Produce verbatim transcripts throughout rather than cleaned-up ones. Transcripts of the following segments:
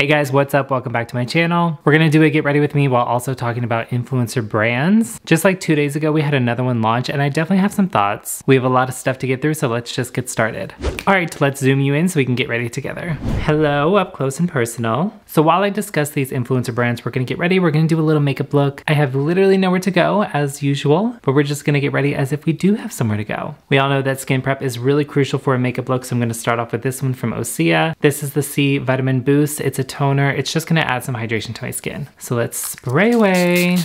Hey guys, what's up? Welcome back to my channel. We're gonna do a get ready with me while also talking about influencer brands. Just like two days ago, we had another one launch and I definitely have some thoughts. We have a lot of stuff to get through, so let's just get started. All right, let's zoom you in so we can get ready together. Hello, up close and personal. So while I discuss these influencer brands, we're gonna get ready. We're gonna do a little makeup look. I have literally nowhere to go as usual, but we're just gonna get ready as if we do have somewhere to go. We all know that skin prep is really crucial for a makeup look, so I'm gonna start off with this one from Osea. This is the C Vitamin Boost. It's a toner. It's just gonna add some hydration to my skin. So let's spray away.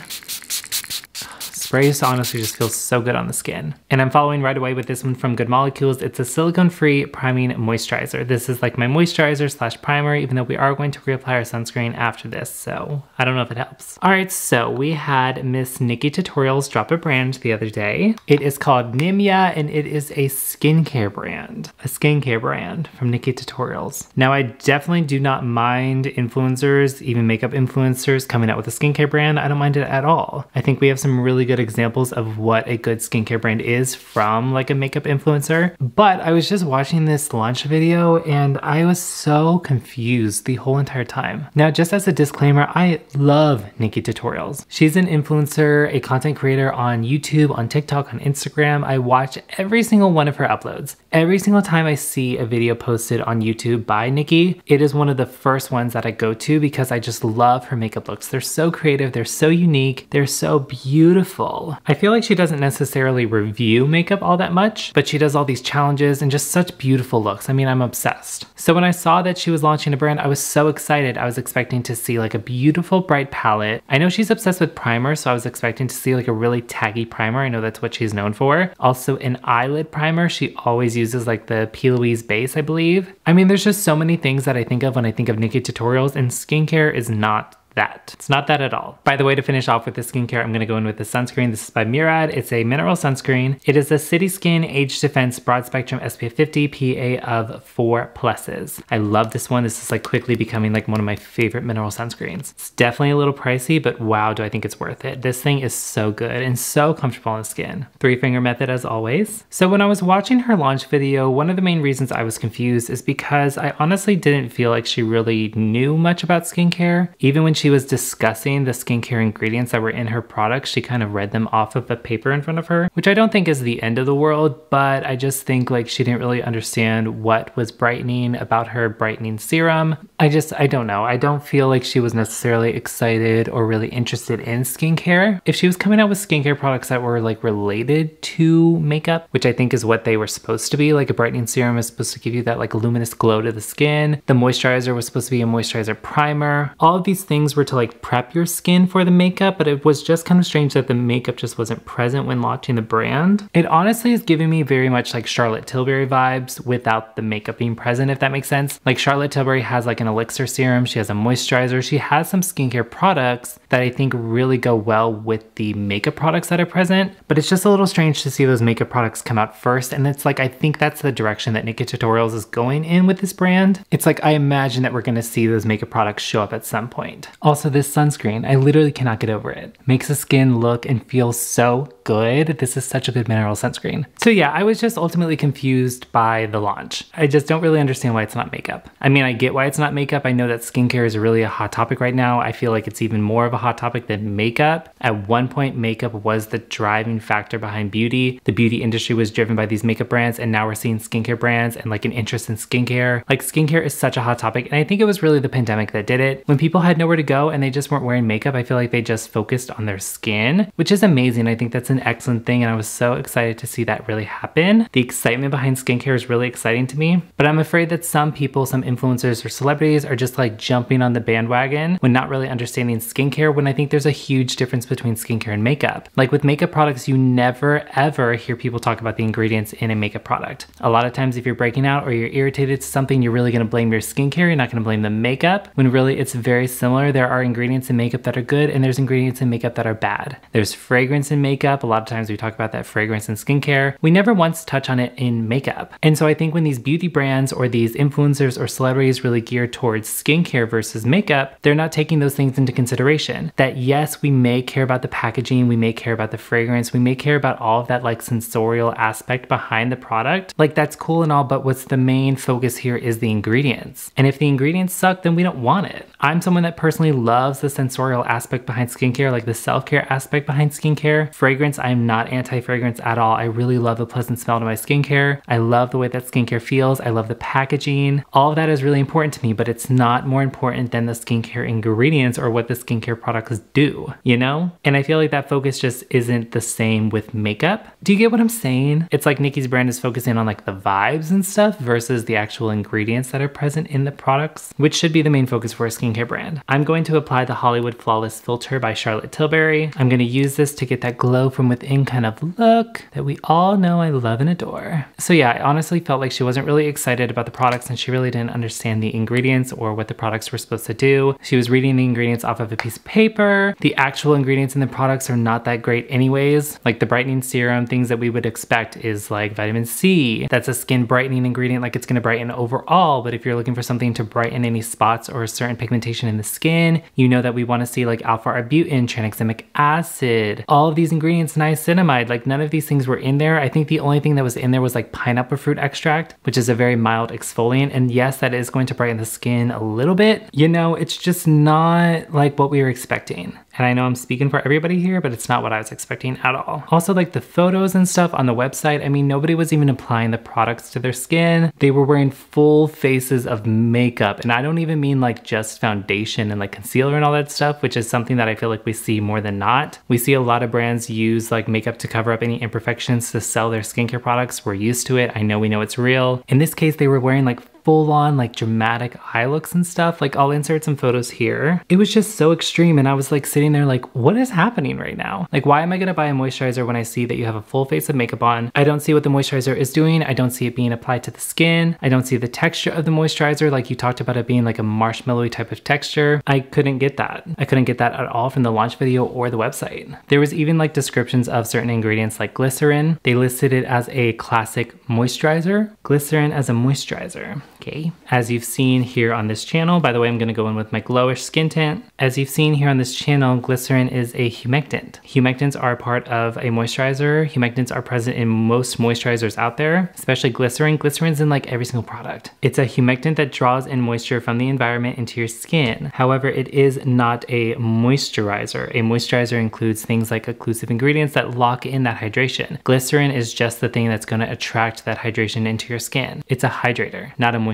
Sprays honestly just feels so good on the skin. And I'm following right away with this one from Good Molecules. It's a silicone-free priming moisturizer. This is like my moisturizer slash primer, even though we are going to reapply our sunscreen after this, so I don't know if it helps. All right, so we had Miss Nikki Tutorials drop a brand the other day. It is called Nimya, and it is a skincare brand. A skincare brand from Nikki Tutorials. Now, I definitely do not mind influencers, even makeup influencers, coming out with a skincare brand. I don't mind it at all. I think we have some really good examples of what a good skincare brand is from like a makeup influencer. But I was just watching this launch video and I was so confused the whole entire time. Now, just as a disclaimer, I love Nikki Tutorials. She's an influencer, a content creator on YouTube, on TikTok, on Instagram. I watch every single one of her uploads. Every single time I see a video posted on YouTube by Nikki, it is one of the first ones that I go to because I just love her makeup looks. They're so creative, they're so unique, they're so beautiful. I feel like she doesn't necessarily review makeup all that much, but she does all these challenges and just such beautiful looks. I mean, I'm obsessed. So when I saw that she was launching a brand, I was so excited. I was expecting to see like a beautiful bright palette. I know she's obsessed with primers, so I was expecting to see like a really taggy primer. I know that's what she's known for. Also an eyelid primer. She always uses like the P. Louise base, I believe. I mean, there's just so many things that I think of when I think of Nikki Tutorials, and skincare is not that. It's not that at all. By the way, to finish off with the skincare, I'm going to go in with the sunscreen. This is by Murad. It's a mineral sunscreen. It is a City Skin Age Defense Broad Spectrum S P F fifty P A of four pluses. I love this one. This is like quickly becoming like one of my favorite mineral sunscreens. It's definitely a little pricey, but wow, do I think it's worth it. This thing is so good and so comfortable on the skin. Three finger method as always. So when I was watching her launch video, one of the main reasons I was confused is because I honestly didn't feel like she really knew much about skincare. Even when she She was discussing the skincare ingredients that were in her products, she kind of read them off of a paper in front of her, which I don't think is the end of the world, but I just think like she didn't really understand what was brightening about her brightening serum. I just, I don't know. I don't feel like she was necessarily excited or really interested in skincare. If she was coming out with skincare products that were like related to makeup, which I think is what they were supposed to be, like a brightening serum is supposed to give you that like luminous glow to the skin. The moisturizer was supposed to be a moisturizer primer. All of these things were to like prep your skin for the makeup, but it was just kind of strange that the makeup just wasn't present when launching the brand. It honestly is giving me very much like Charlotte Tilbury vibes without the makeup being present, if that makes sense. Like Charlotte Tilbury has like an elixir serum, she has a moisturizer, she has some skincare products that I think really go well with the makeup products that are present, but it's just a little strange to see those makeup products come out first, and it's like I think that's the direction that Nikki Tutorials is going in with this brand. It's like I imagine that we're gonna see those makeup products show up at some point. Also, this sunscreen, I literally cannot get over it. Makes the skin look and feel so good. This is such a good mineral sunscreen. So yeah, I was just ultimately confused by the launch. I just don't really understand why it's not makeup. I mean, I get why it's not makeup. I know that skincare is really a hot topic right now. I feel like it's even more of a hot topic than makeup. At one point, makeup was the driving factor behind beauty. The beauty industry was driven by these makeup brands, and now we're seeing skincare brands and like an interest in skincare. Like skincare is such a hot topic, and I think it was really the pandemic that did it. When people had nowhere to go and they just weren't wearing makeup, I feel like they just focused on their skin, which is amazing. I think that's an excellent thing, and I was so excited to see that really happen. The excitement behind skincare is really exciting to me, but I'm afraid that some people, some influencers or celebrities are just like jumping on the bandwagon when not really understanding skincare, when I think there's a huge difference between skincare and makeup. Like with makeup products, you never ever hear people talk about the ingredients in a makeup product. A lot of times if you're breaking out or you're irritated to something, you're really gonna blame your skincare, you're not gonna blame the makeup, when really it's very similar. There there are ingredients in makeup that are good and there's ingredients in makeup that are bad. There's fragrance in makeup. A lot of times we talk about that fragrance in skincare. We never once touch on it in makeup. And so I think when these beauty brands or these influencers or celebrities really gear towards skincare versus makeup, they're not taking those things into consideration. That yes, we may care about the packaging, we may care about the fragrance, we may care about all of that like sensorial aspect behind the product. Like that's cool and all, but what's the main focus here is the ingredients. And if the ingredients suck, then we don't want it. I'm someone that personally loves the sensorial aspect behind skincare, like the self-care aspect behind skincare. Fragrance, I'm not anti-fragrance at all. I really love the pleasant smell to my skincare. I love the way that skincare feels. I love the packaging. All of that is really important to me, but it's not more important than the skincare ingredients or what the skincare products do, you know? And I feel like that focus just isn't the same with makeup. Do you get what I'm saying? It's like Nikki's brand is focusing on like the vibes and stuff versus the actual ingredients that are present in the products, which should be the main focus for a skincare brand. I'm going to apply the Hollywood Flawless Filter by Charlotte Tilbury. I'm gonna use this to get that glow from within kind of look that we all know I love and adore. So yeah, I honestly felt like she wasn't really excited about the products and she really didn't understand the ingredients or what the products were supposed to do. She was reading the ingredients off of a piece of paper. The actual ingredients in the products are not that great anyways. Like the brightening serum, things that we would expect is like vitamin C. That's a skin brightening ingredient, like it's gonna brighten overall, but if you're looking for something to brighten any spots or a certain pigmentation in the skin, you know that we wanna see like alpha-arbutin, tranexamic acid, all of these ingredients, niacinamide, like none of these things were in there. I think the only thing that was in there was like pineapple fruit extract, which is a very mild exfoliant. And yes, that is going to brighten the skin a little bit. You know, it's just not like what we were expecting. And I know I'm speaking for everybody here, but it's not what I was expecting at all. Also like the photos and stuff on the website, I mean, nobody was even applying the products to their skin. They were wearing full faces of makeup. And I don't even mean like just foundation and like concealer and all that stuff, which is something that I feel like we see more than not. We see a lot of brands use like makeup to cover up any imperfections to sell their skincare products. We're used to it. I know we know it's real. In this case, they were wearing like full on like dramatic eye looks and stuff. Like I'll insert some photos here. It was just so extreme and I was like sitting there like, what is happening right now? Like why am I gonna buy a moisturizer when I see that you have a full face of makeup on? I don't see what the moisturizer is doing. I don't see it being applied to the skin. I don't see the texture of the moisturizer. Like you talked about it being like a marshmallowy type of texture. I couldn't get that. I couldn't get that at all from the launch video or the website. There was even like descriptions of certain ingredients like glycerin. They listed it as a classic moisturizer. Glycerin as a moisturizer. Okay. As you've seen here on this channel, by the way, I'm gonna go in with my glowish skin tint. As you've seen here on this channel, glycerin is a humectant. Humectants are part of a moisturizer. Humectants are present in most moisturizers out there, especially glycerin. Glycerin's in like every single product. It's a humectant that draws in moisture from the environment into your skin. However, it is not a moisturizer. A moisturizer includes things like occlusive ingredients that lock in that hydration. Glycerin is just the thing that's gonna attract that hydration into your skin. It's a hydrator, not a moisturizer.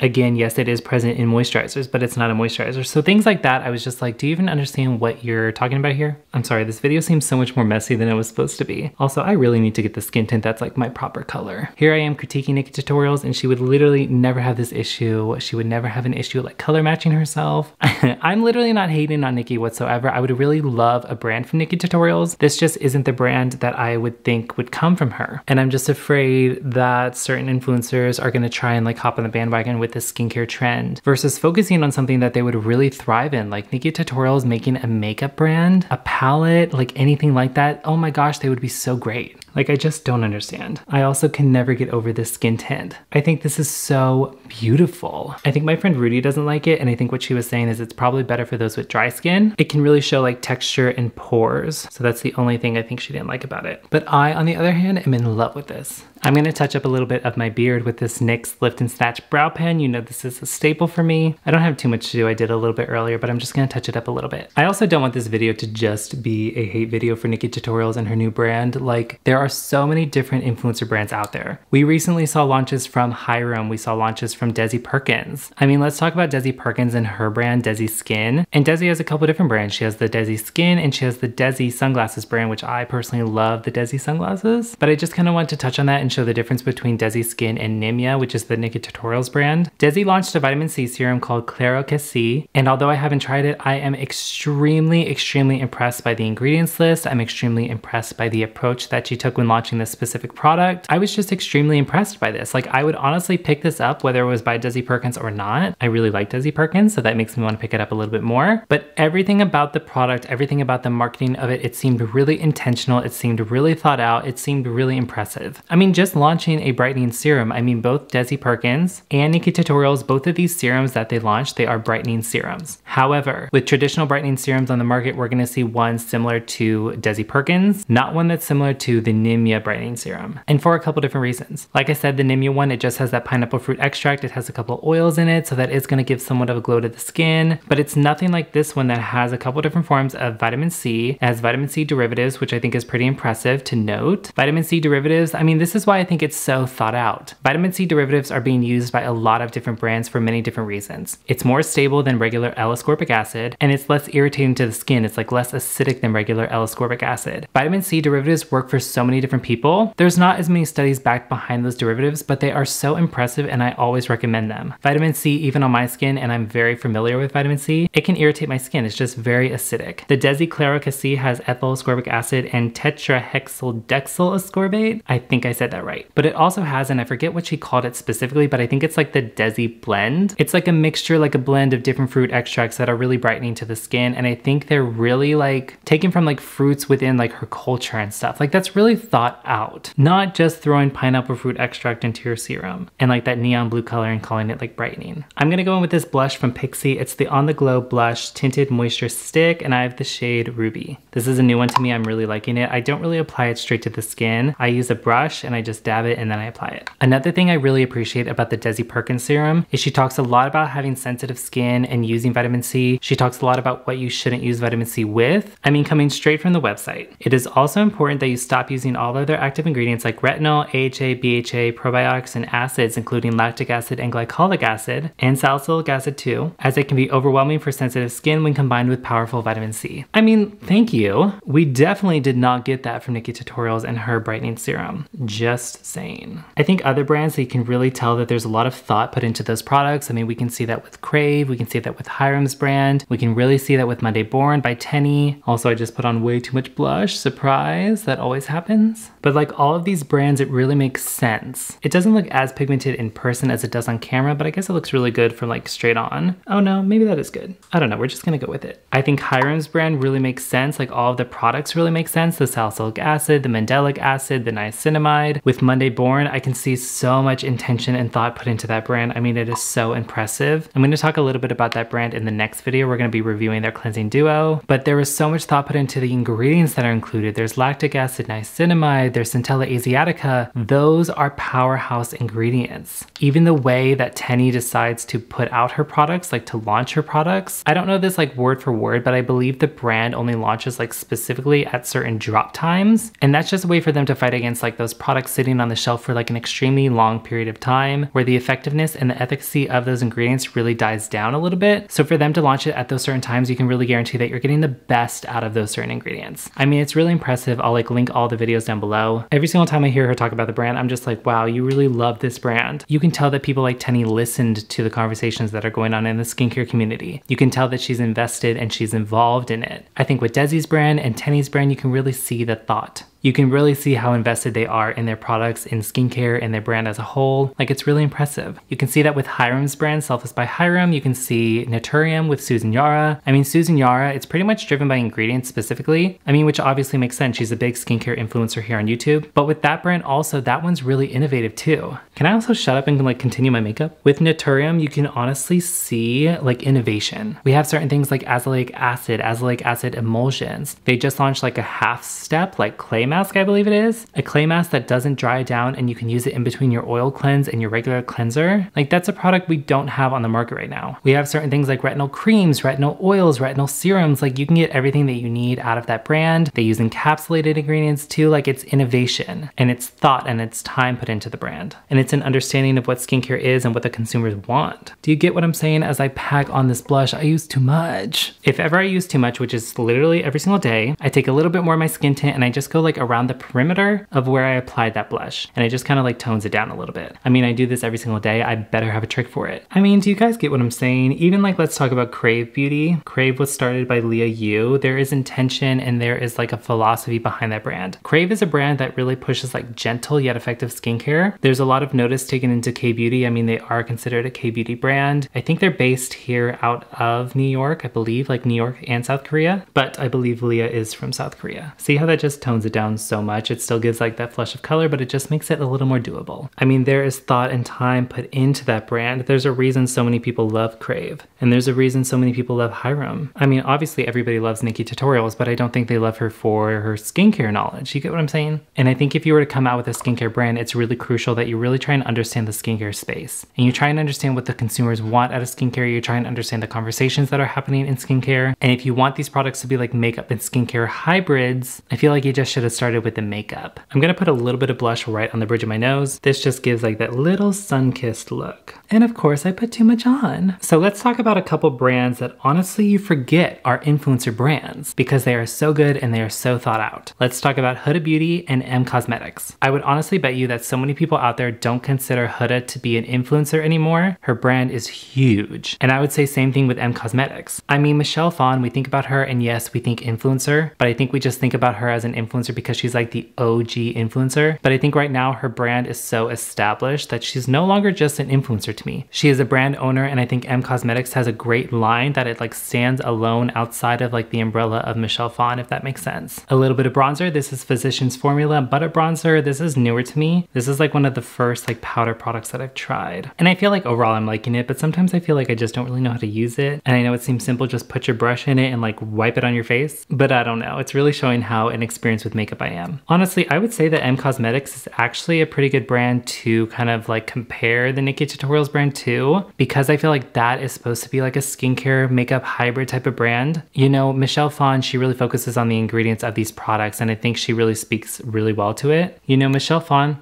Again, yes, it is present in moisturizers, but it's not a moisturizer. So things like that, I was just like, do you even understand what you're talking about here? I'm sorry, this video seems so much more messy than it was supposed to be. Also, I really need to get the skin tint that's like my proper color. Here I am critiquing Nikki Tutorials and she would literally never have this issue. She would never have an issue like color matching herself. I'm literally not hating on Nikki whatsoever. I would really love a brand from Nikki Tutorials. This just isn't the brand that I would think would come from her. And I'm just afraid that certain influencers are gonna try and like hop on the bandwagon with this skincare trend versus focusing on something that they would really thrive in, like Nikki Tutorials making a makeup brand, a palette, like anything like that. Oh my gosh, they would be so great. Like I just don't understand. I also can never get over this skin tint. I think this is so beautiful. I think my friend Rudy doesn't like it and I think what she was saying is it's probably better for those with dry skin. It can really show like texture and pores. So that's the only thing I think she didn't like about it. But I, on the other hand, am in love with this. I'm gonna touch up a little bit of my beard with this Nyx Lift and Snatch Brow Pen. You know this is a staple for me. I don't have too much to do. I did a little bit earlier, but I'm just gonna touch it up a little bit. I also don't want this video to just be a hate video for Nikki Tutorials and her new brand. Like, there are so many different influencer brands out there. We recently saw launches from Hyram. We saw launches from Dezi Perkins. I mean, let's talk about Dezi Perkins and her brand, Dezi Skin. And Dezi has a couple different brands. She has the Dezi Skin and she has the Dezi Sunglasses brand, which I personally love the Dezi Sunglasses. But I just kind of want to touch on that and and show the difference between Dezi Skin and Nimya, which is the Nikki Tutorials brand. Dezi launched a vitamin C serum called Claro Cassie, and although I haven't tried it, I am extremely, extremely impressed by the ingredients list. I'm extremely impressed by the approach that she took when launching this specific product. I was just extremely impressed by this. Like, I would honestly pick this up whether it was by Dezi Perkins or not. I really like Dezi Perkins, so that makes me want to pick it up a little bit more. But everything about the product, everything about the marketing of it, it seemed really intentional. It seemed really thought out. It seemed really impressive. I mean, just launching a brightening serum. I mean, both Dezi Perkins and Nikki Tutorials, both of these serums that they launched, they are brightening serums. However, with traditional brightening serums on the market, we're going to see one similar to Dezi Perkins, not one that's similar to the Nimya brightening serum. And for a couple different reasons. Like I said, the Nimya one, it just has that pineapple fruit extract. It has a couple oils in it, so that is going to give somewhat of a glow to the skin, but it's nothing like this one that has a couple different forms of vitamin C. It has vitamin C derivatives, which I think is pretty impressive to note. Vitamin C derivatives, I mean, this is why I think it's so thought out. Vitamin C derivatives are being used by a lot of different brands for many different reasons. It's more stable than regular L-ascorbic acid, and it's less irritating to the skin. It's like less acidic than regular L-ascorbic acid. Vitamin C derivatives work for so many different people. There's not as many studies back behind those derivatives, but they are so impressive and I always recommend them. Vitamin C, even on my skin, and I'm very familiar with vitamin C, it can irritate my skin. It's just very acidic. The Dezi Claro Cassie has ethyl ascorbic acid and tetrahexyldexyl ascorbate. I think I said that right. But it also has, and I forget what she called it specifically, but I think it's like the Dezi blend. It's like a mixture, like a blend of different fruit extracts that are really brightening to the skin. And I think they're really like taken from like fruits within like her culture and stuff. Like that's really thought out, not just throwing pineapple fruit extract into your serum and like that neon blue color and calling it like brightening. I'm gonna go in with this blush from Pixi. It's the On The Glow Blush Tinted Moisture Stick, and I have the shade Ruby. This is a new one to me. I'm really liking it. I don't really apply it straight to the skin. I use a brush and I just dab it and then I apply it. Another thing I really appreciate about the Dezi Perkins serum is she talks a lot about having sensitive skin and using vitamin C. She talks a lot about what you shouldn't use vitamin C with. I mean, coming straight from the website. It is also important that you stop using all other active ingredients like retinol, A H A, B H A, probiotics, and acids, including lactic acid and glycolic acid, and salicylic acid too, as it can be overwhelming for sensitive skin when combined with powerful vitamin C. I mean, thank you. We definitely did not get that from Nikki Tutorials and her brightening serum. Just saying. I think other brands that you can really tell that there's a lot of thought put into those products. I mean, we can see that with Krave, we can see that with Hyram's brand, we can really see that with Monday Born by Teni. Also, I just put on way too much blush. Surprise, that always happens. But like all of these brands, it really makes sense. It doesn't look as pigmented in person as it does on camera, but I guess it looks really good from like straight on. Oh no, maybe that is good. I don't know, we're just gonna go with it. I think Hyram's brand really makes sense. Like all of the products really make sense. The salicylic acid, the mandelic acid, the niacinamide. With Monday Born, I can see so much intention and thought put into that brand. I mean, it is so impressive. I'm gonna talk a little bit about that brand in the next video. We're gonna be reviewing their cleansing duo, but there was so much thought put into the ingredients that are included. There's lactic acid, niacinamide, there's Centella asiatica. Those are powerhouse ingredients. Even the way that Teni decides to put out her products, like to launch her products. I don't know this like word for word, but I believe the brand only launches like specifically at certain drop times. And that's just a way for them to fight against like those products sitting on the shelf for like an extremely long period of time where the effectiveness and the efficacy of those ingredients really dies down a little bit. So for them to launch it at those certain times, you can really guarantee that you're getting the best out of those certain ingredients. I mean, it's really impressive. I'll like link all the videos down below. Every single time I hear her talk about the brand, I'm just like, wow, you really love this brand. You can tell that people like Teni listened to the conversations that are going on in the skincare community. You can tell that she's invested and she's involved in it. I think with Dezi's brand and Teni's brand, you can really see the thought. You can really see how invested they are in their products, in skincare, and their brand as a whole. Like, it's really impressive. You can see that with Hyram's brand, Selfless by Hyram. You can see Naturium with Susan Yara. I mean, Susan Yara, it's pretty much driven by ingredients specifically. I mean, which obviously makes sense. She's a big skincare influencer here on YouTube. But with that brand also, that one's really innovative too. Can I also shut up and like continue my makeup? With Naturium, you can honestly see like innovation. We have certain things like azelaic acid, azelaic acid emulsions. They just launched like a half step, like clay mask, I believe it is. A clay mask that doesn't dry down and you can use it in between your oil cleanse and your regular cleanser. Like that's a product we don't have on the market right now. We have certain things like retinol creams, retinol oils, retinol serums. Like you can get everything that you need out of that brand. They use encapsulated ingredients too. Like it's innovation and it's thought and it's time put into the brand. And it's an understanding of what skincare is and what the consumers want. Do you get what I'm saying? As I pack on this blush, I use too much. If ever I use too much, which is literally every single day, I take a little bit more of my skin tint and I just go like like around the perimeter of where I applied that blush, and it just kind of like tones it down a little bit. I mean, I do this every single day. I better have a trick for it. I mean, do you guys get what I'm saying? Even like, let's talk about Krave Beauty. Krave was started by Liah Yoo. There is intention and there is like a philosophy behind that brand. Krave is a brand that really pushes like gentle yet effective skincare. There's a lot of notice taken into K-beauty. I mean, they are considered a K-beauty brand. I think they're based here out of New York, I believe, like New York and South Korea, but I believe Liah is from South Korea. See how that just tones it down so much? It still gives like that flush of color, but it just makes it a little more doable. I mean, there is thought and time put into that brand. There's a reason so many people love Krave, and there's a reason so many people love Hyram. I mean, obviously everybody loves Nikki Tutorials, but I don't think they love her for her skincare knowledge. You get what I'm saying? And I think if you were to come out with a skincare brand, it's really crucial that you really try and understand the skincare space, and you try and understand what the consumers want out of skincare. You try and understand the conversations that are happening in skincare. And if you want these products to be like makeup and skincare hybrids, I feel like you just should have started with the makeup. I'm gonna put a little bit of blush right on the bridge of my nose. This just gives like that little sun-kissed look. And of course I put too much on. So let's talk about a couple brands that honestly you forget are influencer brands because they are so good and they are so thought out. Let's talk about Huda Beauty and Em Cosmetics. I would honestly bet you that so many people out there don't consider Huda to be an influencer anymore. Her brand is huge. And I would say same thing with Em Cosmetics. I mean, Michelle Phan, we think about her and yes, we think influencer, but I think we just think about her as an influencer because she's like the O G influencer. But I think right now her brand is so established that she's no longer just an influencer to me. She is a brand owner, and I think Em Cosmetics has a great line that it like stands alone outside of like the umbrella of Michelle Phan, if that makes sense. A little bit of bronzer. This is Physicians Formula Butter Bronzer. This is newer to me. This is like one of the first like powder products that I've tried. And I feel like overall I'm liking it, but sometimes I feel like I just don't really know how to use it. And I know it seems simple, just put your brush in it and like wipe it on your face. But I don't know. It's really showing how inexperienced with makeup I am. Honestly, I would say that Em Cosmetics is actually a pretty good brand to kind of like compare the Nikki Tutorials brand to, because I feel like that is supposed to be like a skincare makeup hybrid type of brand. You know, Michelle Phan, she really focuses on the ingredients of these products, and I think she really speaks really well to it. You know, Michelle Phan,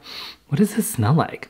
what does this smell like?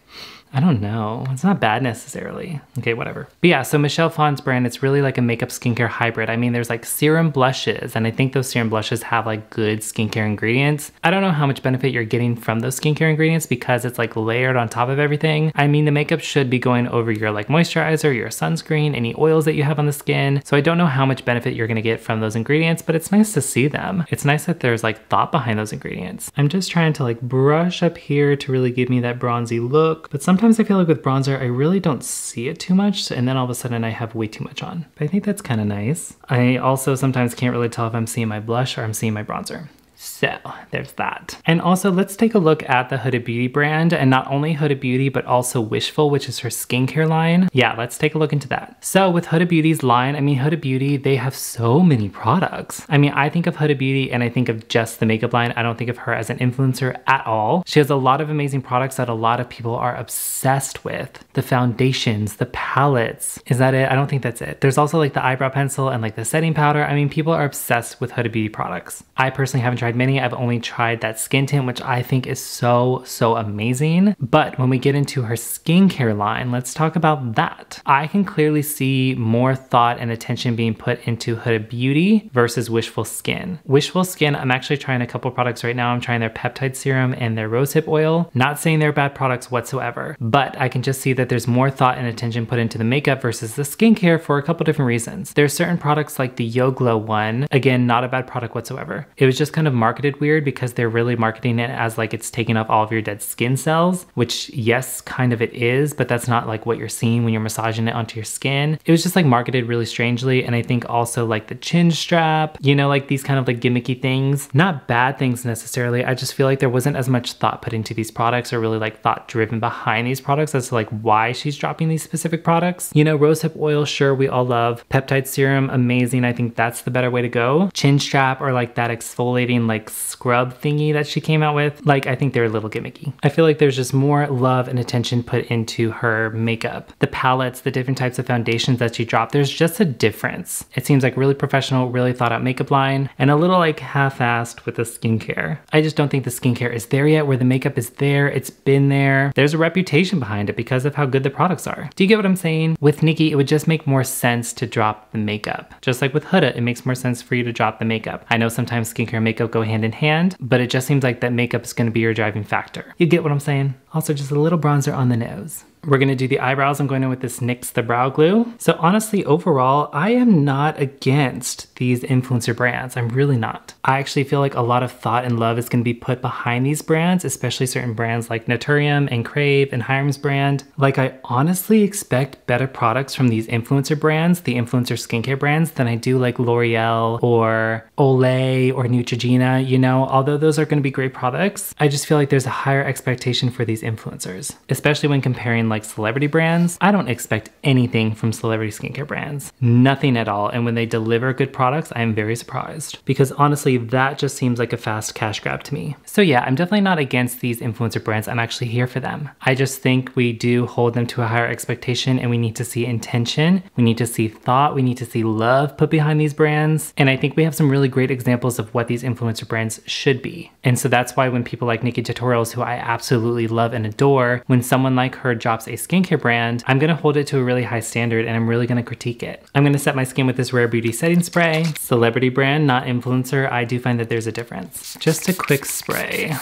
I don't know. It's not bad necessarily. Okay, whatever. But yeah, so Michelle Phan's brand, it's really like a makeup skincare hybrid. I mean, there's like serum blushes, and I think those serum blushes have like good skincare ingredients. I don't know how much benefit you're getting from those skincare ingredients because it's like layered on top of everything. I mean, the makeup should be going over your like moisturizer, your sunscreen, any oils that you have on the skin. So I don't know how much benefit you're gonna get from those ingredients, but it's nice to see them. It's nice that there's like thought behind those ingredients. I'm just trying to like brush up here to really give me that bronzy look, but sometimes Sometimes I feel like with bronzer, I really don't see it too much, and then all of a sudden I have way too much on. But I think that's kind of nice. I also sometimes can't really tell if I'm seeing my blush or I'm seeing my bronzer. So there's that. And also let's take a look at the Huda Beauty brand, and not only Huda Beauty, but also Wishful, which is her skincare line. Yeah, let's take a look into that. So with Huda Beauty's line, I mean, Huda Beauty, they have so many products. I mean, I think of Huda Beauty and I think of just the makeup line. I don't think of her as an influencer at all. She has a lot of amazing products that a lot of people are obsessed with. The foundations, the palettes. Is that it? I don't think that's it. There's also like the eyebrow pencil and like the setting powder. I mean, people are obsessed with Huda Beauty products. I personally haven't tried many. I've only tried that skin tint, which I think is so, so amazing. But when we get into her skincare line, let's talk about that. I can clearly see more thought and attention being put into Huda Beauty versus Wishful Skin. Wishful Skin, I'm actually trying a couple products right now. I'm trying their peptide serum and their rosehip oil. Not saying they're bad products whatsoever, but I can just see that there's more thought and attention put into the makeup versus the skincare for a couple different reasons. There's certain products like the Yo Glow one. Again, not a bad product whatsoever. It was just kind of marketed weird because they're really marketing it as like it's taking off all of your dead skin cells, which yes, kind of it is, but that's not like what you're seeing when you're massaging it onto your skin. It was just like marketed really strangely. And I think also like the chin strap, you know, like these kind of like gimmicky things, not bad things necessarily. I just feel like there wasn't as much thought put into these products, or really like thought driven behind these products as to like why she's dropping these specific products. You know, rosehip oil, sure, we all love. Peptide serum, amazing. I think that's the better way to go. Chin strap, or like that exfoliating like scrub thingy that she came out with, like I think they're a little gimmicky. I feel like there's just more love and attention put into her makeup. The palettes, the different types of foundations that she dropped, there's just a difference. It seems like really professional, really thought out makeup line, and a little like half-assed with the skincare. I just don't think the skincare is there yet, where the makeup is there, it's been there. There's a reputation behind it because of how good the products are. Do you get what I'm saying? With Nikki, it would just make more sense to drop the makeup. Just like with Huda, it makes more sense for you to drop the makeup. I know sometimes skincare and makeup go hand in hand, but it just seems like that makeup is gonna be your driving factor. You get what I'm saying? Also just a little bronzer on the nose. We're gonna do the eyebrows. I'm going in with this N Y X The Brow Glue. So honestly, overall, I am not against these influencer brands. I'm really not. I actually feel like a lot of thought and love is gonna be put behind these brands, especially certain brands like Naturium and Krave and Hyram's brand. Like, I honestly expect better products from these influencer brands, the influencer skincare brands, than I do like L'Oreal or Olay or Neutrogena, you know? Although those are gonna be great products, I just feel like there's a higher expectation for these influencers, especially when comparing like Like celebrity brands. I don't expect anything from celebrity skincare brands. Nothing at all. And when they deliver good products, I am very surprised, because honestly, that just seems like a fast cash grab to me. So yeah, I'm definitely not against these influencer brands. I'm actually here for them. I just think we do hold them to a higher expectation, and we need to see intention. We need to see thought. We need to see love put behind these brands. And I think we have some really great examples of what these influencer brands should be. And so that's why when people like Nikki Tutorials, who I absolutely love and adore, when someone like her drops a skincare brand, I'm gonna hold it to a really high standard, and I'm really gonna critique it. I'm gonna set my skin with this Rare Beauty setting spray. Celebrity brand, not influencer. I do find that there's a difference. Just a quick spray.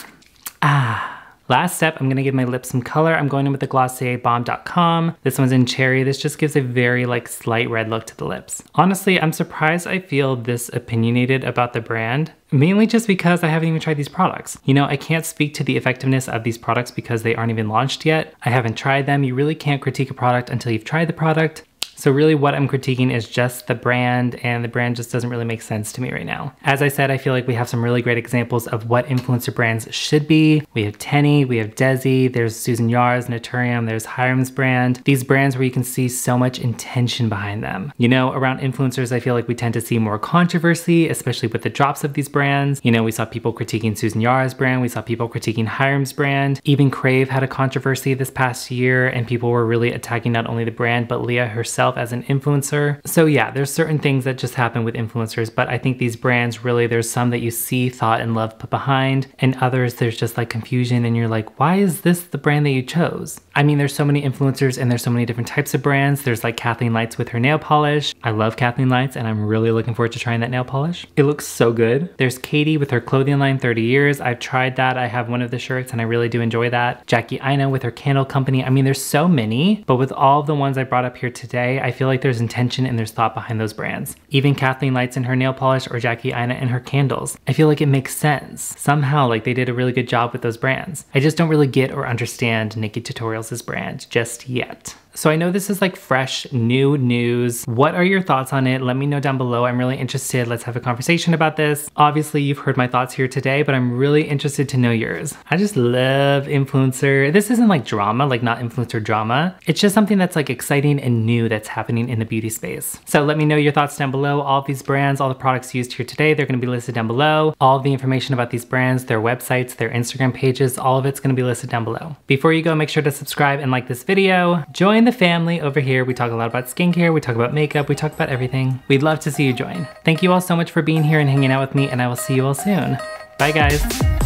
Ah. Last step, I'm gonna give my lips some color. I'm going in with the Glossier Balm dot com. This one's in Cherry. This just gives a very like slight red look to the lips. Honestly, I'm surprised I feel this opinionated about the brand, mainly just because I haven't even tried these products. You know, I can't speak to the effectiveness of these products because they aren't even launched yet. I haven't tried them. You really can't critique a product until you've tried the product. So really what I'm critiquing is just the brand, and the brand just doesn't really make sense to me right now. As I said, I feel like we have some really great examples of what influencer brands should be. We have Teni, we have Dezi, there's Susan Yara's, Naturium, there's Hyram's brand. These brands where you can see so much intention behind them. You know, around influencers, I feel like we tend to see more controversy, especially with the drops of these brands. You know, we saw people critiquing Susan Yara's brand, we saw people critiquing Hyram's brand. Even Krave had a controversy this past year, and people were really attacking not only the brand, but Liah herself as an influencer. So yeah, there's certain things that just happen with influencers, but I think these brands really, there's some that you see thought and love put behind, and others there's just like confusion, and you're like, why is this the brand that you chose? I mean, there's so many influencers, and there's so many different types of brands. There's like Kathleen Lights with her nail polish. I love Kathleen Lights, and I'm really looking forward to trying that nail polish. It looks so good. There's Katie with her clothing line, thirty years. I've tried that. I have one of the shirts, and I really do enjoy that. Jackie Aina with her candle company. I mean, there's so many, but with all of the ones I brought up here today, I feel like there's intention and there's thought behind those brands. Even Kathleen Lights and her nail polish, or Jackie Aina and her candles. I feel like it makes sense. Somehow, like, they did a really good job with those brands. I just don't really get or understand Nikki Tutorials' brand just yet. So I know this is like fresh, new news. What are your thoughts on it? Let me know down below. I'm really interested. Let's have a conversation about this. Obviously, you've heard my thoughts here today, but I'm really interested to know yours. I just love influencer. This isn't like drama, like not influencer drama. It's just something that's like exciting and new that's happening in the beauty space. So let me know your thoughts down below. All of these brands, all the products used here today, they're gonna be listed down below. All of the information about these brands, their websites, their Instagram pages, all of it's gonna be listed down below. Before you go, make sure to subscribe and like this video. Join the family over here. We talk a lot about skincare, we talk about makeup, we talk about everything. We'd love to see you join. Thank you all so much for being here and hanging out with me, and I will see you all soon. Bye guys.